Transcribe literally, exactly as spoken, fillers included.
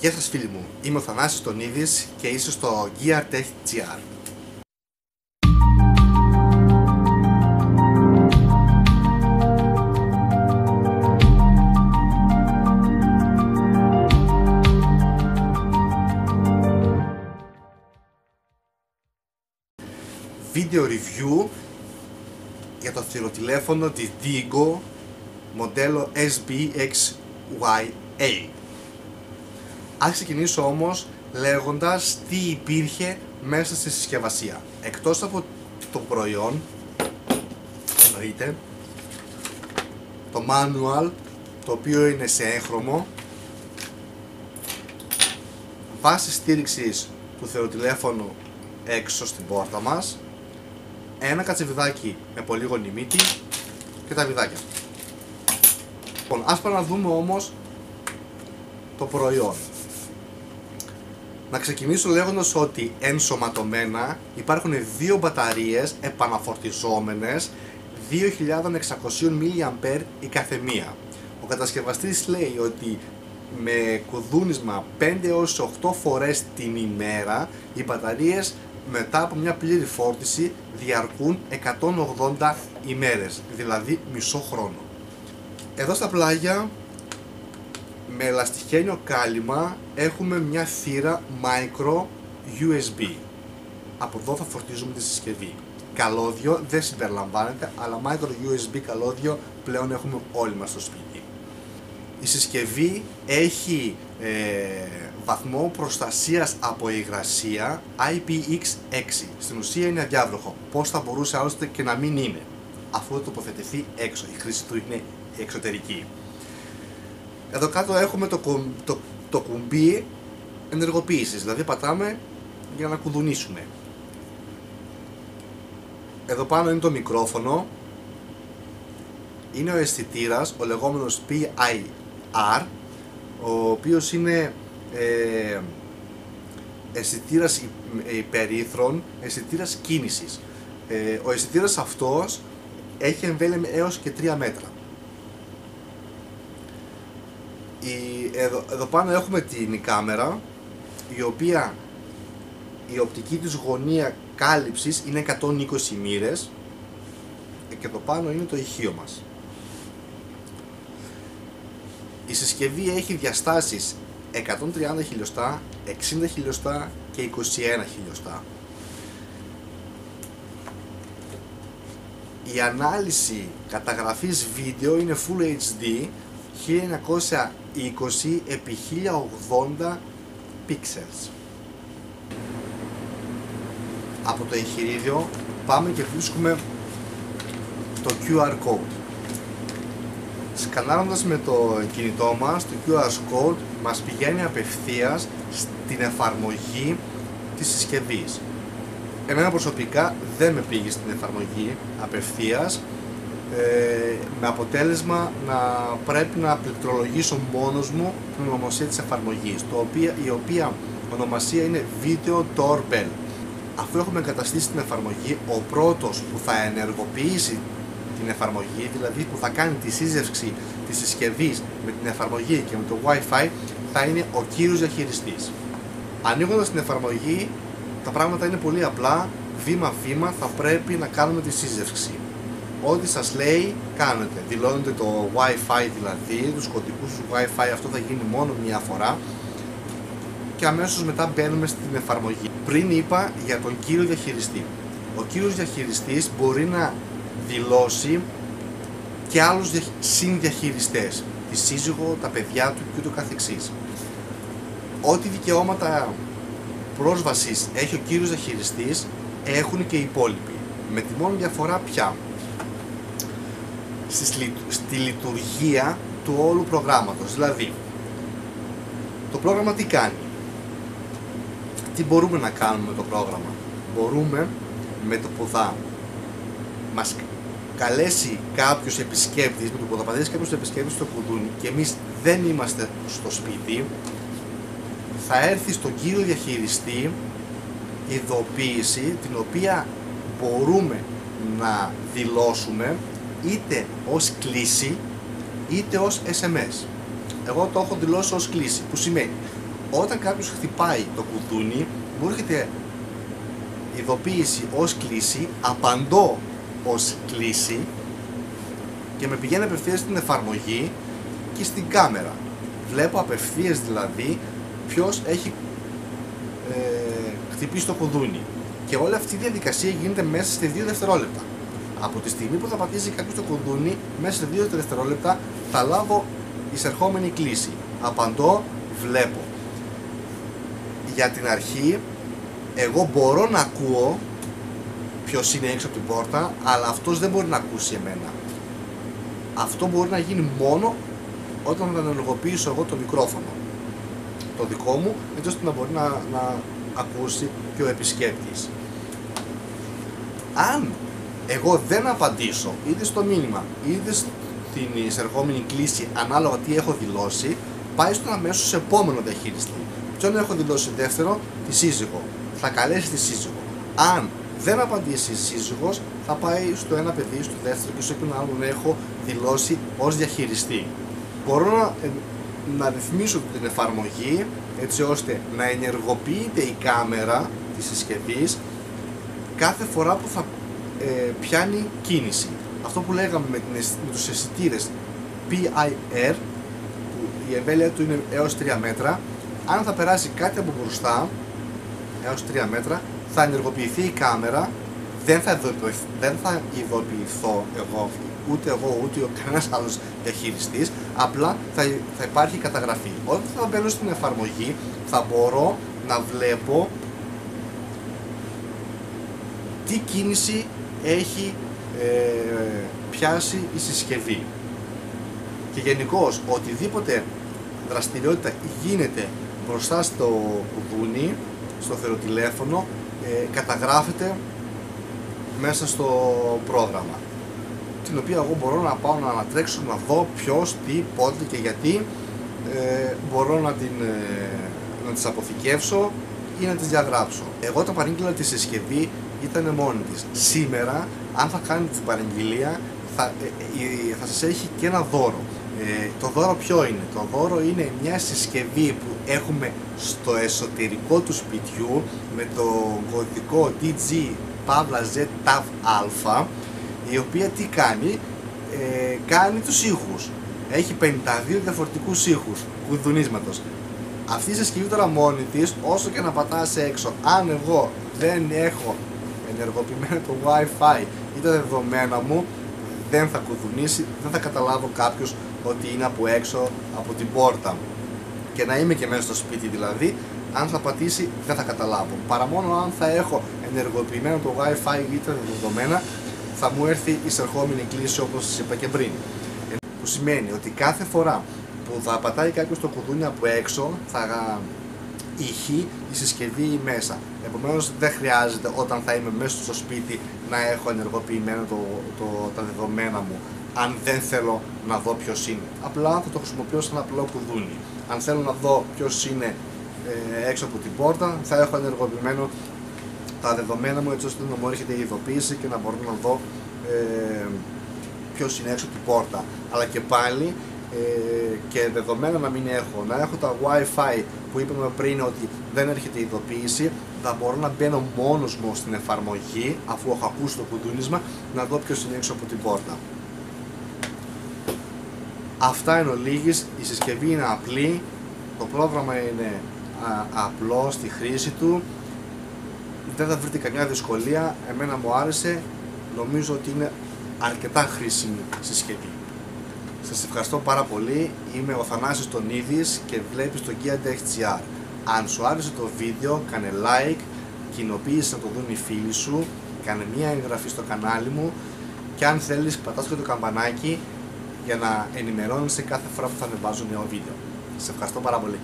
Γεια σας φίλοι μου, είμαι ο Θανάσης Τονίδης και είσαι στο GearTech τζι αρ. Video review για το θηροτηλέφωνο της DIGO μοντέλο ες μπι εξ γουάι έι. Ας ξεκινήσω όμως λέγοντας τι υπήρχε μέσα στη συσκευασία. Εκτός από το προϊόν, εννοείται, το manual, το οποίο είναι σε έγχρωμο, βάση στήριξης του θηροτηλέφωνου έξω στην πόρτα μας, ένα κατσιβιδάκι με πολύγωνη μύτη και τα βιδάκια. Λοιπόν, ας πάμε να δούμε όμως το προϊόν. Να ξεκινήσω λέγοντας ότι ενσωματωμένα υπάρχουν δύο μπαταρίες επαναφορτιζόμενες δύο χιλιάδες εξακόσια μιλιαμπέρ η καθεμία. Ο κατασκευαστής λέει ότι με κουδούνισμα πέντε έως οκτώ φορές την ημέρα οι μπαταρίες μετά από μια πλήρη φόρτιση διαρκούν εκατόν ογδόντα ημέρες, δηλαδή μισό χρόνο. Εδώ στα πλάγια με ελαστιχένιο κάλυμα έχουμε μια θύρα micro γιου ες μπι. Από εδώ θα φορτίζουμε τη συσκευή. Καλώδιο δεν συμπεριλαμβάνεται, αλλά micro γιου ες μπι καλώδιο πλέον έχουμε όλοι μας στο σπίτι. Η συσκευή έχει ε, βαθμό προστασίας από υγρασία άι πι εξ έξι. Στην ουσία είναι αδιάβροχο. Πώς θα μπορούσε άλλωστε και να μην είναι, αφού το τοποθετηθεί έξω. Η χρήση του είναι εξωτερική. Εδώ κάτω έχουμε το, κου, το, το κουμπί ενεργοποίησης, δηλαδή πατάμε για να κουδουνίσουμε. Εδώ πάνω είναι το μικρόφωνο, είναι ο αισθητήρας, ο λεγόμενος πι άι αρ, ο οποίος είναι ε, αισθητήρας υπερήθρων, αισθητήρας κίνησης. Ε, ο αισθητήρας αυτός έχει εμβέλεια έως και τρία μέτρα. Η, εδώ, εδώ πάνω έχουμε την κάμερα, η οποία η οπτική της γωνία κάλυψης είναι εκατόν είκοσι μοίρες και εδώ πάνω είναι το ηχείο μας. Η συσκευή έχει διαστάσεις εκατόν τριάντα χιλιοστά, εξήντα χιλιοστά και είκοσι ένα χιλιοστά. Η ανάλυση καταγραφής βίντεο είναι Full έιτς ντι χίλια εννιακόσια είκοσι επί χίλια ογδόντα pixels. Από το εγχειρίδιο πάμε και βρίσκουμε το κιου αρ code. Σκανάροντας με το κινητό μας το κιου αρ code μας πηγαίνει απευθείας στην εφαρμογή της συσκευής. Εμένα προσωπικά δεν με πήγε στην εφαρμογή απευθείας, Ε, με αποτέλεσμα να πρέπει να πληκτρολογήσω μόνος μου την ονομασία της εφαρμογής, το οποία, η οποία ονομασία είναι Video Doorbell. Αφού έχουμε εγκαταστήσει την εφαρμογή, ο πρώτος που θα ενεργοποιήσει την εφαρμογή, δηλαδή που θα κάνει τη σύζευξη της συσκευής με την εφαρμογή και με το Wi-Fi, θα είναι ο κύριος διαχειριστής. Ανοίγοντας την εφαρμογή, τα πράγματα είναι πολύ απλά, βήμα-βήμα θα πρέπει να κάνουμε τη σύζευξη. Ό,τι σας λέει κάνετε, δηλώνετε το Wi-Fi, δηλαδή τους κωδικούς του Wi-Fi, αυτό θα γίνει μόνο μία φορά και αμέσως μετά μπαίνουμε στην εφαρμογή. Πριν είπα για τον κύριο διαχειριστή. Ο κύριος διαχειριστής μπορεί να δηλώσει και άλλους συνδιαχειριστές, τη σύζυγο, τα παιδιά του και το καθεξής. Ό,τι δικαιώματα πρόσβασης έχει ο κύριος διαχειριστής έχουν και οι υπόλοιποι, με τη μόνη διαφορά πια στη λειτουργία του όλου προγράμματος. Δηλαδή, το πρόγραμμα τι κάνει, τι μπορούμε να κάνουμε με το πρόγραμμα. Μπορούμε με το που θα μας καλέσει κάποιος επισκέπτης, με το που θα πατήσει κάποιος επισκέπτης στο κουδούνι και εμείς δεν είμαστε στο σπίτι, θα έρθει στον κύριο διαχειριστή ειδοποίηση, την οποία μπορούμε να δηλώσουμε είτε ως κλίση είτε ως ες εμ ες. Εγώ το έχω δηλώσει ως κλίση, που σημαίνει όταν κάποιος χτυπάει το κουδούνι, μου έρχεται ειδοποίηση ως κλίση, απαντώ ως κλίση και με πηγαίνει απευθείας στην εφαρμογή και στην κάμερα. Βλέπω απευθείας δηλαδή ποιος έχει ε, χτυπήσει το κουδούνι. Και όλη αυτή η διαδικασία γίνεται μέσα σε δύο δευτερόλεπτα. Από τη στιγμή που θα πατήσει κάποιος το κουδούνι, μέσα σε δύο δευτερόλεπτα θα λάβω εισερχόμενη κλίση. Απαντώ, βλέπω. Για την αρχή, εγώ μπορώ να ακούω ποιος είναι έξω από την πόρτα, αλλά αυτός δεν μπορεί να ακούσει εμένα. Αυτό μπορεί να γίνει μόνο όταν θα ενεργοποιήσω εγώ το μικρόφωνο το δικό μου, έτσι ώστε να μπορεί να, να ακούσει και ο επισκέπτης. Αν εγώ δεν απαντήσω είτε στο μήνυμα είτε στην εισερχόμενη κλίση ανάλογα τι έχω δηλώσει, πάει στον αμέσως επόμενο διαχειριστή. Ποιον έχω δηλώσει δεύτερο? Τη σύζυγο. Θα καλέσει τη σύζυγο. Αν δεν απαντήσει η σύζυγος, θα πάει στο ένα παιδί, στο δεύτερο και σε όποιον άλλον έχω δηλώσει ως διαχειριστή. Μπορώ να, να ρυθμίσω την εφαρμογή έτσι ώστε να ενεργοποιείται η κάμερα της συσκευής κάθε φορά που θα ε, πιάνει κίνηση. Αυτό που λέγαμε με, με τους αισθητήρες πι άι αρ, που η εμβέλεια του είναι έως τρία μέτρα, αν θα περάσει κάτι από μπροστά έως τρία μέτρα, θα ενεργοποιηθεί η κάμερα, δεν θα, δεν θα ειδοποιηθώ εγώ, ούτε εγώ ούτε ο κανένας άλλος διαχειριστής, απλά θα, θα υπάρχει καταγραφή. Όταν θα μπαίνω στην εφαρμογή θα μπορώ να βλέπω τι κίνηση έχει ε, πιάσει η συσκευή. Και γενικώς οτιδήποτε δραστηριότητα γίνεται μπροστά στο κουδούνι, στο θεροτηλέφωνο, ε, καταγράφεται μέσα στο πρόγραμμα, την οποία εγώ μπορώ να πάω να ανατρέξω, να δω ποιος, τι, πότε και γιατί. ε, μπορώ να, την, ε, να τις αποθηκεύσω ή να τις διαγράψω. Εγώ τα παρήγγειλα τη συσκευή, ήταν μόνη της. Σήμερα, αν θα κάνετε την παραγγελία, θα, ε, θα σας έχει και ένα δώρο. Ε, το δώρο ποιο είναι? Το δώρο είναι μια συσκευή που έχουμε στο εσωτερικό του σπιτιού με το κωδικό ντι τζι Pavla Z Tav Alpha, η οποία τι κάνει? Ε, κάνει τους ήχους. Έχει πενήντα δύο διαφορετικούς ήχους κουδουνίσματος. Αυτή η συσκευή τώρα μόνη της, όσο και να πατάς έξω, αν εγώ δεν έχω ενεργοποιημένο το Wi-Fi ή τα δεδομένα μου, δεν θα κουδουνίσει, δεν θα καταλάβω κάποιος ότι είναι από έξω από την πόρτα μου. Και να είμαι και μέσα στο σπίτι δηλαδή, αν θα πατήσει δεν θα καταλάβω. Παρά μόνο αν θα έχω ενεργοποιημένο το Wi-Fi ή τα δεδομένα, θα μου έρθει η εισερχόμενη κλίση, όπως σας είπα και πριν. Που σημαίνει ότι κάθε φορά που θα πατάει κάποιος το κουδούνι από έξω, θα ηχεί η συσκευή μέσα. Επομένως δεν χρειάζεται όταν θα είμαι μέσα στο σπίτι να έχω ενεργοποιημένο το, το, τα δεδομένα μου, αν δεν θέλω να δω ποιος είναι. Απλά θα το χρησιμοποιώ σαν απλό κουδούνι. Αν θέλω να δω ποιος είναι ε, έξω από την πόρτα, θα έχω ενεργοποιημένο τα δεδομένα μου έτσι ώστε να μου έρχεται η ειδοποίηση και να μπορώ να δω ε, ποιος είναι έξω από την πόρτα. Αλλά και πάλι ε, και δεδομένα να μην έχω. Να έχω τα Wi-Fi που είπαμε πριν ότι δεν έρχεται η ειδοποίηση, θα μπορώ να μπαίνω μόνος μου στην εφαρμογή αφού έχω ακούσει το κουδούνισμα να δω ποιος είναι έξω από την πόρτα. Αυτά εν ολίγης, η συσκευή είναι απλή, το πρόγραμμα είναι α, απλό στη χρήση του, δεν θα βρείτε καμιά δυσκολία, εμένα μου άρεσε, νομίζω ότι είναι αρκετά χρήσιμη συσκευή. Σας ευχαριστώ πάρα πολύ, είμαι ο Θανάσης Τονίδης και βλέπεις το GearTech τζι αρ. Αν σου άρεσε το βίντεο, κάνε like, κοινοποίησε να το δουν οι φίλοι σου, κάνε μια εγγραφή στο κανάλι μου και αν θέλεις πατάς και το καμπανάκι για να ενημερώνεσαι κάθε φορά που θα ανεβάζω νέο βίντεο. Σε ευχαριστώ πάρα πολύ.